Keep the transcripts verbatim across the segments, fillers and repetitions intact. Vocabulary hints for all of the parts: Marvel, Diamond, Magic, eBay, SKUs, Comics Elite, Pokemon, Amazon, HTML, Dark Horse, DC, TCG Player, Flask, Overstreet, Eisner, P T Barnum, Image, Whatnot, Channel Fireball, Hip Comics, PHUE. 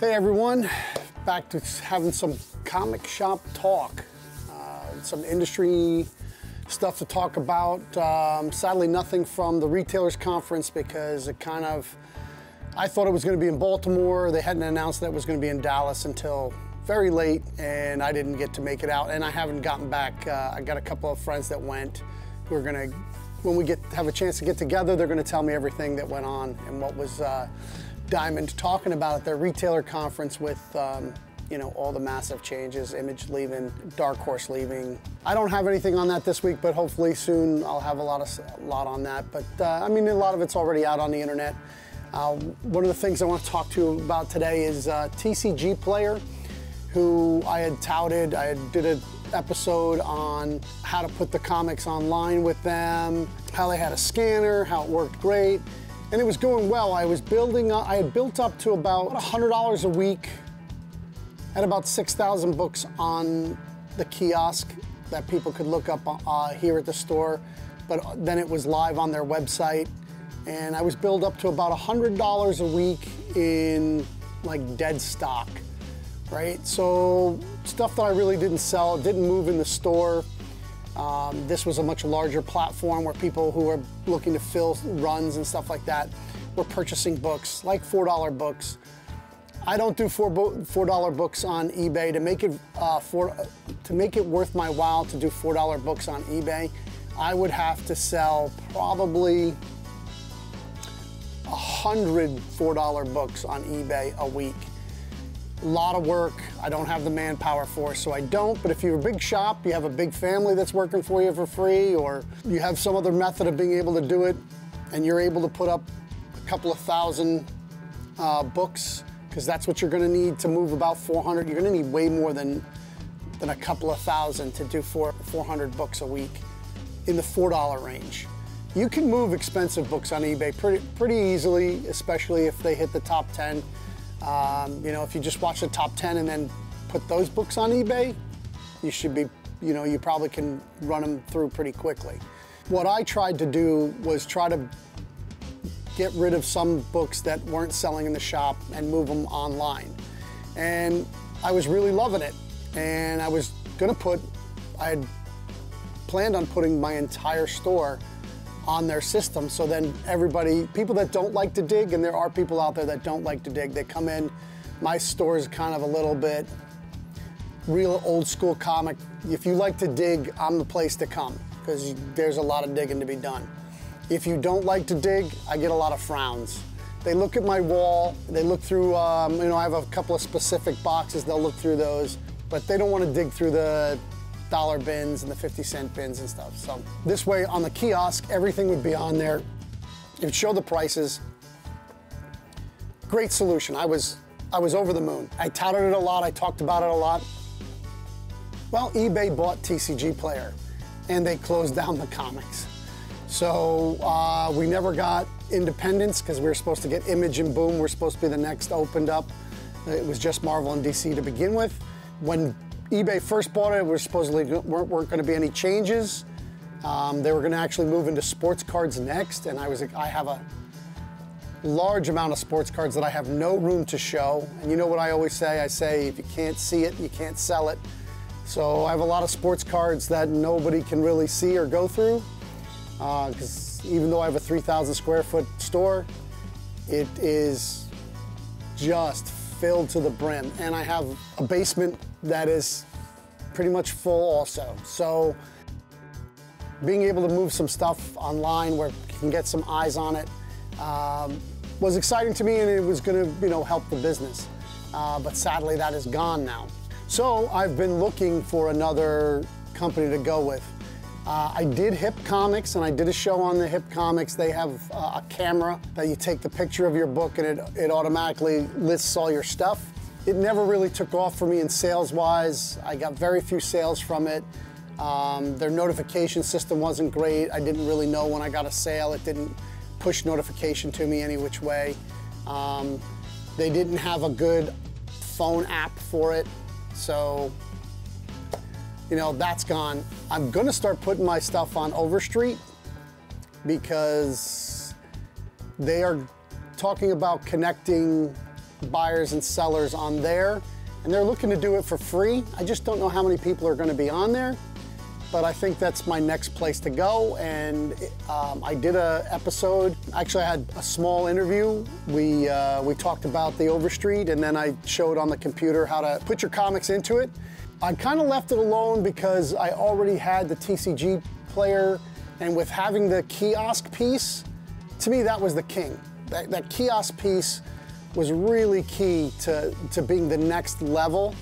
Hey everyone, back to having some comic shop talk, uh, some industry stuff to talk about. Um, sadly, nothing from the retailers conference because it kind of, I thought it was going to be in Baltimore. They hadn't announced that it was going to be in Dallas until very late, and I didn't get to make it out, and I haven't gotten back. Uh, I got a couple of friends that went. We're gonna, when we get have a chance to get together, they're gonna tell me everything that went on and what was uh, Diamond talking about at their retailer conference with, um, you know, all the massive changes, Image leaving, Dark Horse leaving. I don't have anything on that this week, but hopefully soon I'll have a lot of a lot on that. But uh, I mean, a lot of it's already out on the internet. Uh, one of the things I want to talk to you about today is uh, T C G Player, who I had touted. I did an episode on how to put the comics online with them, how they had a scanner, how it worked great. And it was going well. I was building up, I had built up to about one hundred dollars a week and about six thousand books on the kiosk that people could look up uh, here at the store. But then it was live on their website. And I was billed up to about one hundred dollars a week in like dead stock, right? So stuff that I really didn't sell, didn't move in the store. Um, this was a much larger platform where people who were looking to fill runs and stuff like that were purchasing books, like four dollar books. I don't do four dollar books on eBay. To make it uh, for, to make it worth my while to do four dollar books on eBay, I would have to sell probably one hundred four dollar books on eBay a week. A lot of work. I don't have the manpower for, so I don't. But if you're a big shop, you have a big family that's working for you for free, or you have some other method of being able to do it, and you're able to put up a couple of thousand uh, books, because that's what you're going to need to move about four hundred. You're going to need way more than than a couple of thousand to do four, four hundred books a week in the four dollar range. You can move expensive books on eBay pretty pretty easily, especially if they hit the top ten. Um, you know, if you just watch the top ten and then put those books on eBay, you should be, you know, you probably can run them through pretty quickly. What I tried to do was try to get rid of some books that weren't selling in the shop and move them online. And I was really loving it. And I was gonna put, I had planned on putting my entire store on their system, so then everybody, people that don't like to dig, and there are people out there that don't like to dig, they come in. My store is kind of a little bit real old school comic. If you like to dig, I'm the place to come, because there's a lot of digging to be done. If you don't like to dig, I get a lot of frowns. They look at my wall, they look through, um, you know, I have a couple of specific boxes, they'll look through those, but they don't want to dig through the dollar bins and the fifty cent bins and stuff. So this way on the kiosk, everything would be on there. It would show the prices. Great solution. I was, I was over the moon. I touted it a lot. I talked about it a lot. Well, eBay bought T C G Player and they closed down the comics. So uh, we never got Independence, because we were supposed to get Image and Boom. We're supposed to be the next opened up. It was just Marvel and D C to begin with. When eBay first bought it, we supposedly weren't, weren't going to be any changes. Um, they were going to actually move into sports cards next, and I was I have a large amount of sports cards that I have no room to show. And you know what I always say? I say, if you can't see it, you can't sell it. So I have a lot of sports cards that nobody can really see or go through, because uh, even though I have a three thousand square foot store, it is just filled to the brim. And I have a basement that is pretty much full also. So being able to move some stuff online where you can get some eyes on it um, was exciting to me, and it was gonna, you know, help the business. Uh, but sadly that is gone now. So I've been looking for another company to go with. Uh, I did Hip Comics, and I did a show on the Hip Comics. They have uh, a camera that you take the picture of your book and it, it automatically lists all your stuff. It never really took off for me in sales-wise. I got very few sales from it. Um, their notification system wasn't great. I didn't really know when I got a sale. It didn't push notification to me any which way. Um, they didn't have a good phone app for it, so you know, that's gone. I'm gonna start putting my stuff on Overstreet because they are talking about connecting buyers and sellers on there, and they're looking to do it for free. I just don't know how many people are going to be on there, but I think that's my next place to go. And um, I did a episode, actually I had a small interview. We, uh, we talked about the Overstreet, and then I showed on the computer how to put your comics into it. I kind of left it alone because I already had the T C G player, and with having the kiosk piece, to me that was the king. That, that kiosk piece was really key to, to being the next level.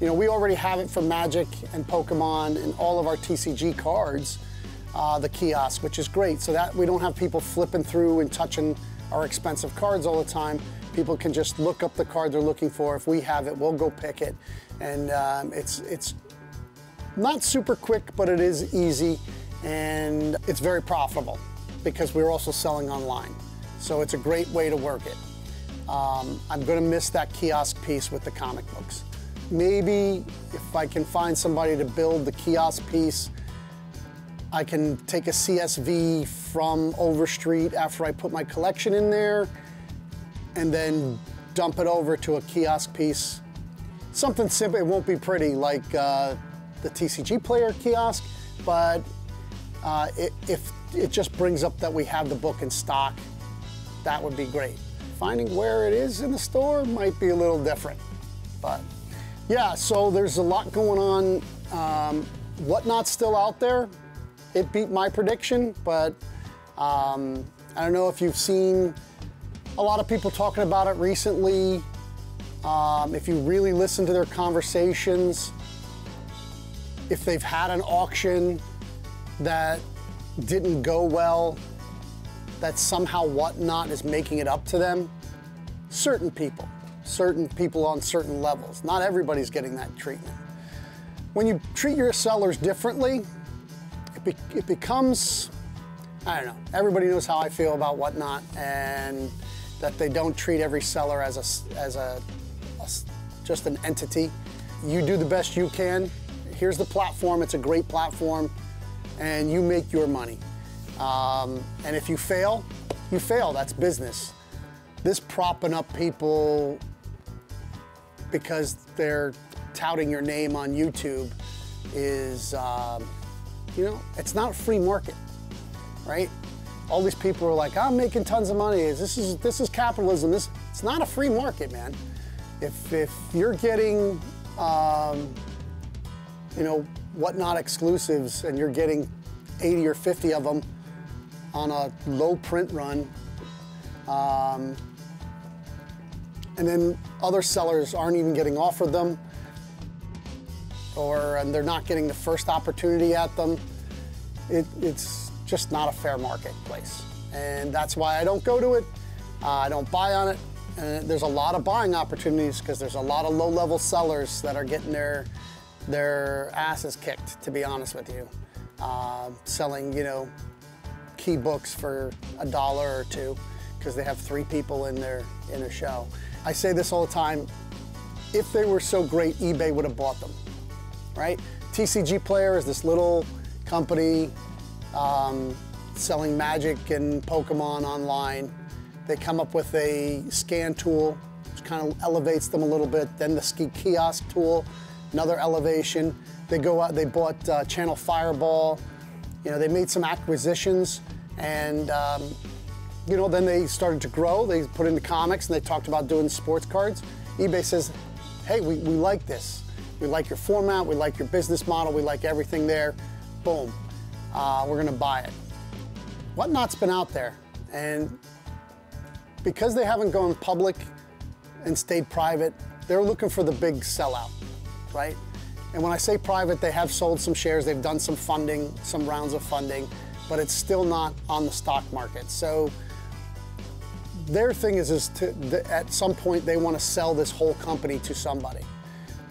You know, we already have it for Magic and Pokemon and all of our T C G cards, uh, the kiosk, which is great. So that we don't have people flipping through and touching our expensive cards all the time. People can just look up the card they're looking for. If we have it, we'll go pick it. And um, it's, it's not super quick, but it is easy. And it's very profitable because we're also selling online. So it's a great way to work it. Um, I'm gonna miss that kiosk piece with the comic books. Maybe if I can find somebody to build the kiosk piece, I can take a C S V from Overstreet after I put my collection in there and then dump it over to a kiosk piece. Something simple, it won't be pretty like uh, the T C G player kiosk, but uh, it, if it just brings up that we have the book in stock, that would be great. Finding where it is in the store might be a little different, but yeah, so there's a lot going on. Um, Whatnot's still out there. It beat my prediction, but um, I don't know if you've seen a lot of people talking about it recently. Um, if you really listen to their conversations, if they've had an auction that didn't go well, that somehow Whatnot is making it up to them. Certain people. Certain people on certain levels. Not everybody's getting that treatment. When you treat your sellers differently, it, be it becomes, I don't know, everybody knows how I feel about Whatnot, and that they don't treat every seller as a, as a, a just an entity. You do the best you can. Here's the platform, it's a great platform, and you make your money. Um, and if you fail, you fail, that's business. This propping up people because they're touting your name on YouTube is, um, you know, it's not a free market, right? All these people are like, I'm making tons of money. This is, this is capitalism. This, it's not a free market, man. If, if you're getting, um, you know, Whatnot exclusives and you're getting eighty or fifty of them on a low print run, um, and then other sellers aren't even getting offered them, or and they're not getting the first opportunity at them, it, it's just not a fair marketplace. And that's why I don't go to it, uh, I don't buy on it, and there's a lot of buying opportunities because there's a lot of low-level sellers that are getting their, their asses kicked, to be honest with you. Uh, selling, you know, key books for a dollar or two because they have three people in their, in their show. I say this all the time, if they were so great, eBay would have bought them, right? T C G Player is this little company um, selling Magic and Pokemon online. They come up with a scan tool, which kind of elevates them a little bit. Then the ski kiosk tool, another elevation. They go out, they bought uh, Channel Fireball. You know, they made some acquisitions, and um, you know, then they started to grow. They put into comics, and they talked about doing sports cards. eBay says, hey, we, we like this. We like your format, we like your business model, we like everything there. Boom, uh, we're gonna buy it. Whatnot's been out there, and because they haven't gone public and stayed private, they're looking for the big sellout, right? And when I say private, they have sold some shares, they've done some funding, some rounds of funding, but it's still not on the stock market. So their thing is, is to, the, at some point they want to sell this whole company to somebody.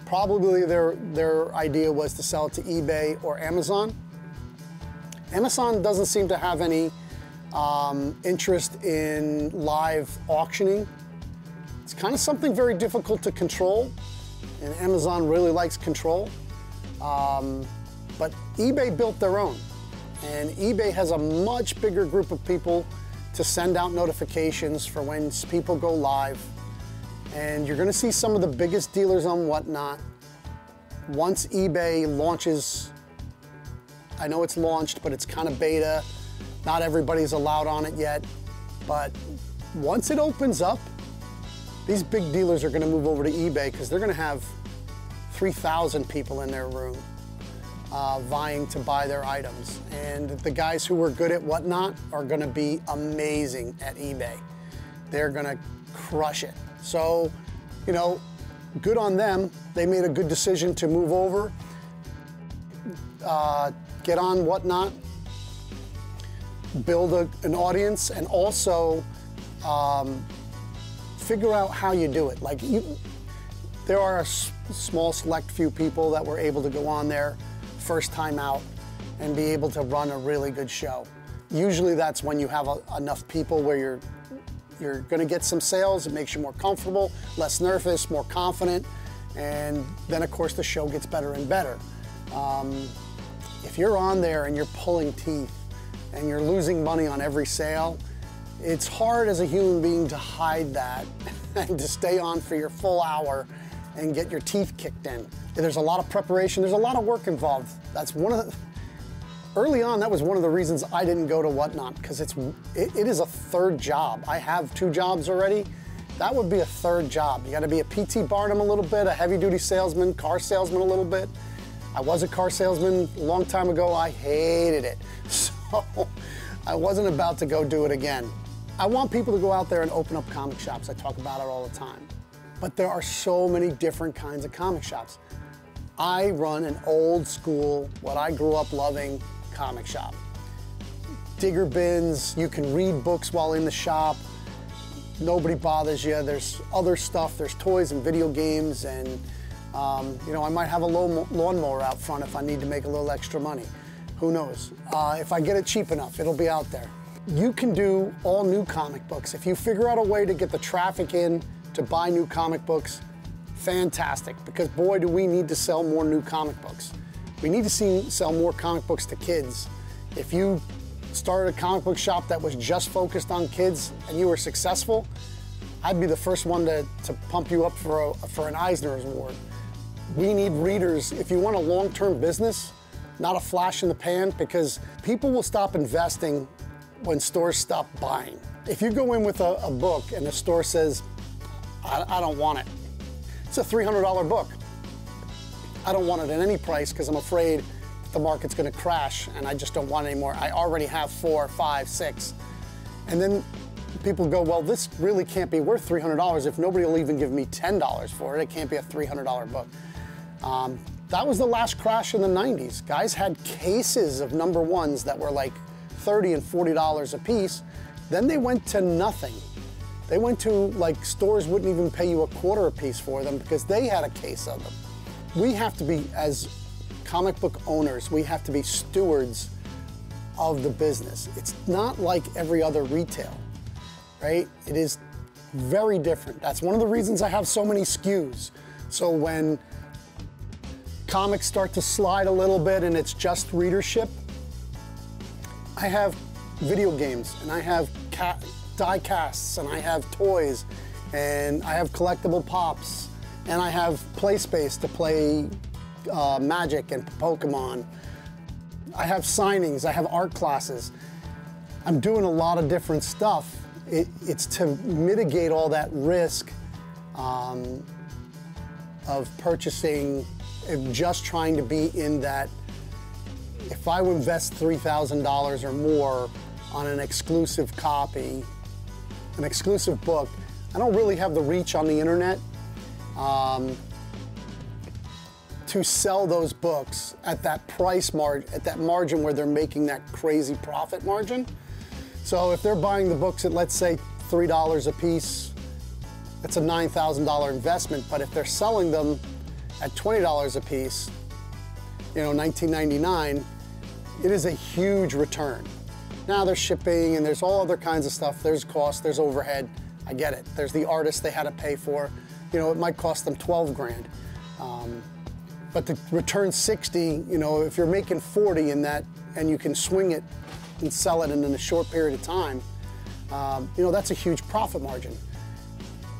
Probably their, their idea was to sell it to eBay or Amazon. Amazon doesn't seem to have any um, interest in live auctioning. It's kind of something very difficult to control. And Amazon really likes control, um, but eBay built their own. And eBay has a much bigger group of people to send out notifications for when people go live. And you're gonna see some of the biggest dealers on Whatnot. Once eBay launches, I know it's launched, but it's kind of beta. Not everybody's allowed on it yet. But once it opens up, these big dealers are gonna move over to eBay because they're gonna have three thousand people in their room uh, vying to buy their items. And the guys who were good at Whatnot are gonna be amazing at eBay. They're gonna crush it. So, you know, good on them. They made a good decision to move over, uh, get on Whatnot, build a, an audience, and also um, figure out how you do it. Like, you, there are a s small select few people that were able to go on there first time out and be able to run a really good show. Usually that's when you have a, enough people where you're You're gonna get some sales. It makes you more comfortable, less nervous, more confident. And then of course the show gets better and better. Um, if you're on there and you're pulling teeth and you're losing money on every sale, it's hard as a human being to hide that and to stay on for your full hour and get your teeth kicked in. There's a lot of preparation. There's a lot of work involved. That's one of the, Early on, that was one of the reasons I didn't go to Whatnot, because it's it, it is a third job. I have two jobs already. That would be a third job. You got to be a P T Barnum a little bit, a heavy-duty salesman, car salesman a little bit. I was a car salesman a long time ago. I hated it, so I wasn't about to go do it again. I want people to go out there and open up comic shops. I talk about it all the time, but there are so many different kinds of comic shops. I run an old-school, what I grew up loving, comic shop. Digger bins, you can read books while in the shop, nobody bothers you, there's other stuff, there's toys and video games, and um, you know, I might have a lawnmower out front if I need to make a little extra money. Who knows? Uh, if I get it cheap enough, it'll be out there. You can do all new comic books. If you figure out a way to get the traffic in to buy new comic books, fantastic, because boy, do we need to sell more new comic books. We need to see, sell more comic books to kids. If you started a comic book shop that was just focused on kids and you were successful, I'd be the first one to, to pump you up for, a, for an Eisner Award. We need readers. If you want a long-term business, not a flash in the pan, because people will stop investing when stores stop buying. If you go in with a, a book and the store says, I, I don't want it, it's a three hundred dollar book. I don't want it at any price because I'm afraid that the market's going to crash and I just don't want it anymore. I already have four, five, six. And then people go, well, this really can't be worth three hundred dollars. If nobody will even give me ten dollars for it, it can't be a three hundred dollar book. Um, that was the last crash in the nineties. Guys had cases of number ones that were like thirty and forty dollars a piece. Then they went to nothing. They went to, like, stores wouldn't even pay you a quarter a piece for them because they had a case of them. We have to be, as comic book owners, we have to be stewards of the business. It's not like every other retail, right? It is very different. That's one of the reasons I have so many S K Us. So when comics start to slide a little bit and it's just readership, I have video games and I have ca die casts and I have toys and I have collectible pops. And I have play space to play uh, Magic and Pokemon. I have signings, I have art classes. I'm doing a lot of different stuff. It, it's to mitigate all that risk um, of purchasing, of just trying to be in that, if I would invest three thousand dollars or more on an exclusive copy, an exclusive book, I don't really have the reach on the internet Um, to sell those books at that price margin, at that margin where they're making that crazy profit margin. So if they're buying the books at, let's say, three dollars a piece, that's a nine thousand dollar investment. But if they're selling them at twenty dollars a piece, you know, nineteen ninety-nine, it is a huge return. Now there's shipping and there's all other kinds of stuff. There's cost, there's overhead. I get it. There's the artist they had to pay for. You know, it might cost them twelve grand, um, but to return sixty, you know, if you're making forty in that and you can swing it and sell it in a short period of time, um, you know, that's a huge profit margin.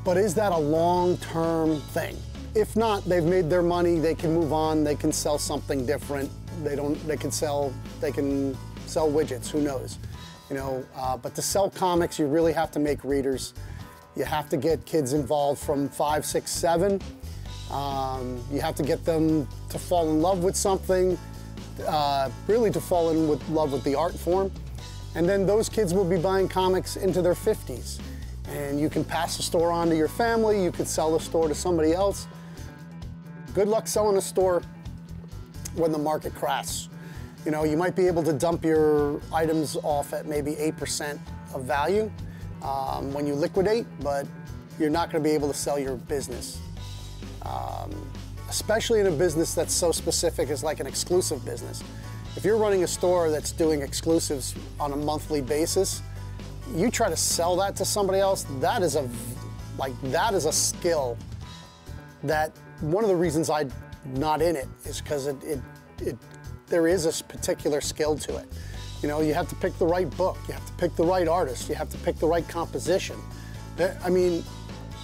But is that a long-term thing? If not, they've made their money, they can move on, they can sell something different. They don't, they can sell, they can sell widgets, who knows? You know, uh, but to sell comics, you really have to make readers. You have to get kids involved from five, six, seven. Um, you have to get them to fall in love with something, uh, really to fall in with love with the art form. And then those kids will be buying comics into their fifties. And you can pass the store on to your family, you could sell the store to somebody else. Good luck selling a store when the market crashes. You know, you might be able to dump your items off at maybe eight percent of value um, when you liquidate, but you're not going to be able to sell your business. Um, especially in a business that's so specific as like an exclusive business. If you're running a store that's doing exclusives on a monthly basis, you try to sell that to somebody else, that is a, like, that is a skill that one of the reasons I'm not in it is because it, it, it, there is a particular skill to it. You know, you have to pick the right book, you have to pick the right artist, you have to pick the right composition. I mean,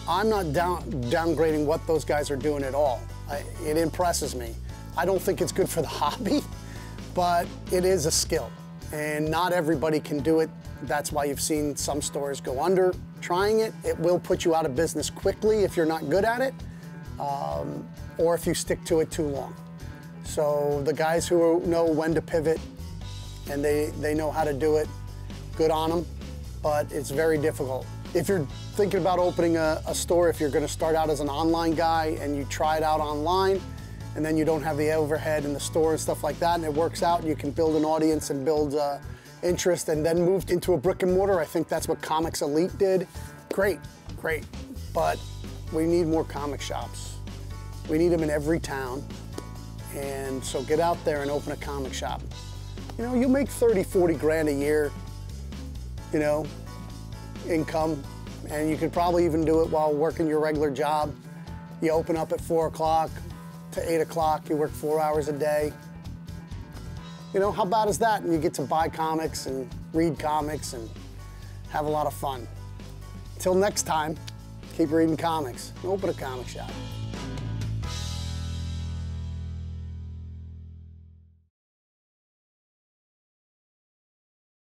I'm not down, downgrading what those guys are doing at all. I, it impresses me. I don't think it's good for the hobby, but it is a skill. And not everybody can do it. That's why you've seen some stores go under trying it. It will put you out of business quickly if you're not good at it, um, or if you stick to it too long. So the guys who know when to pivot and they, they know how to do it, good on them, but it's very difficult. If you're thinking about opening a, a store, if you're gonna start out as an online guy and you try it out online, and then you don't have the overhead in the store and stuff like that, and it works out, and you can build an audience and build uh, interest, and then move into a brick and mortar. I think that's what Comics Elite did. Great, great, but we need more comic shops. We need them in every town, and so get out there and open a comic shop. You know, you make thirty, forty grand a year, you know, income, and you could probably even do it while working your regular job. You open up at four o'clock, to eight o'clock, you work four hours a day. You know, how bad is that? And you get to buy comics and read comics and have a lot of fun. Till next time, keep reading comics and open a comic shop.